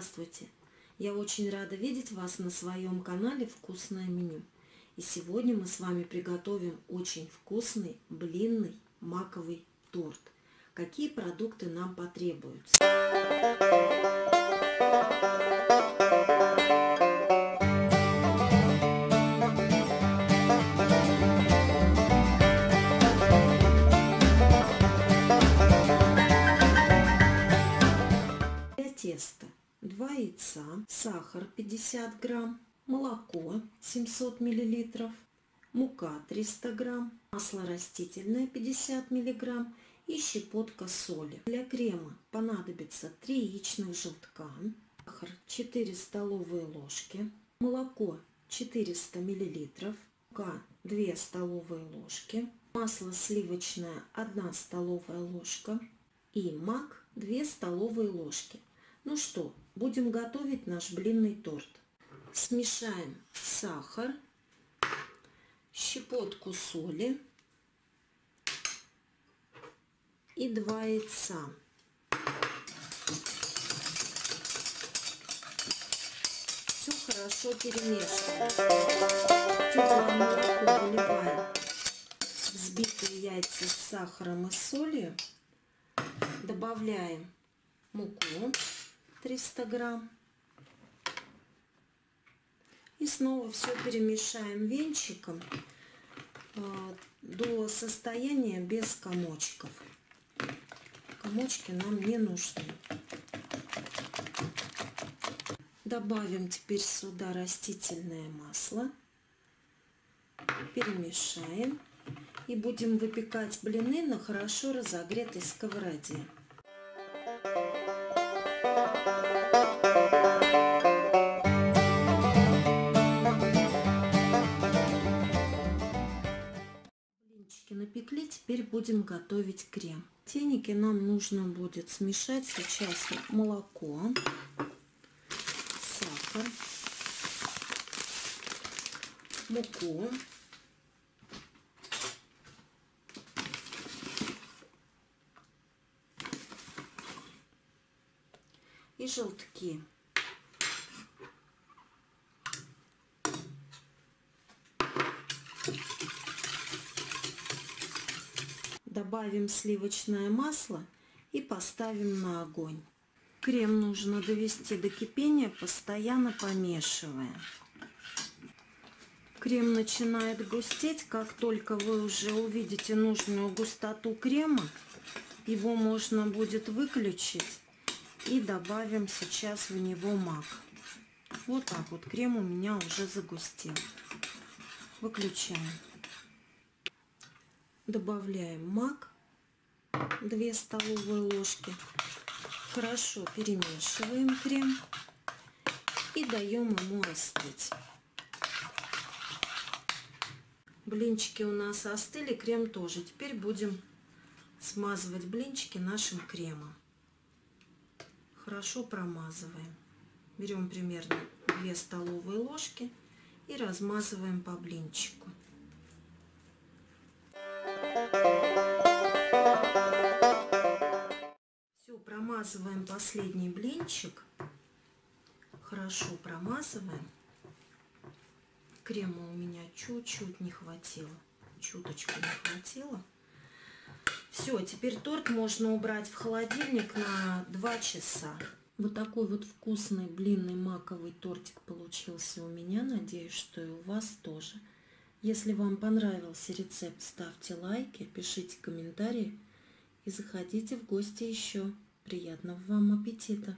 Здравствуйте! Я очень рада видеть вас на своем канале «Вкусное меню». И сегодня мы с вами приготовим очень вкусный блинный маковый торт. Какие продукты нам потребуются? Тесто 2 яйца, сахар 50 грамм, молоко 700 миллилитров, мука 300 грамм, масло растительное 50 миллиграмм и щепотка соли. Для крема понадобится 3 яичных желтка, сахар 4 столовые ложки, молоко 400 миллилитров, мука 2 столовые ложки, масло сливочное 1 столовая ложка и мак 2 столовые ложки. Ну что, будем готовить наш блинный торт. Смешаем сахар, щепотку соли и 2 яйца. Все хорошо перемешиваем. Теплое молоко выливаем в взбитые яйца с сахаром и солью. Добавляем муку 300 грамм и снова все перемешаем венчиком до состояния без комочков. Комочки нам не нужны. Добавим теперь сюда растительное масло, перемешаем и будем выпекать блины на хорошо разогретой сковороде. Напекли, теперь будем готовить крем. В теники нам нужно будет смешать сейчас молоко, сахар, муку, и желтки. Добавим сливочное масло и поставим на огонь. Крем нужно довести до кипения, постоянно помешивая. Крем начинает густеть. Как только вы уже увидите нужную густоту крема, его можно будет выключить. И добавим сейчас в него мак. Вот так вот крем у меня уже загустел. Выключаем. Добавляем мак 2 столовые ложки. Хорошо перемешиваем крем и даем ему остыть. Блинчики у нас остыли, крем тоже. Теперь будем смазывать блинчики нашим кремом. Хорошо промазываем. Берем примерно 2 столовые ложки и размазываем по блинчику. Все, промазываем последний блинчик. Хорошо промазываем. Крема у меня чуть-чуть не хватило. Чуточку не хватило. Все, теперь торт можно убрать в холодильник на 2 часа. Вот такой вот вкусный блинный маковый тортик получился у меня. Надеюсь, что и у вас тоже. Если вам понравился рецепт, ставьте лайки, пишите комментарии и заходите в гости еще. Приятного вам аппетита!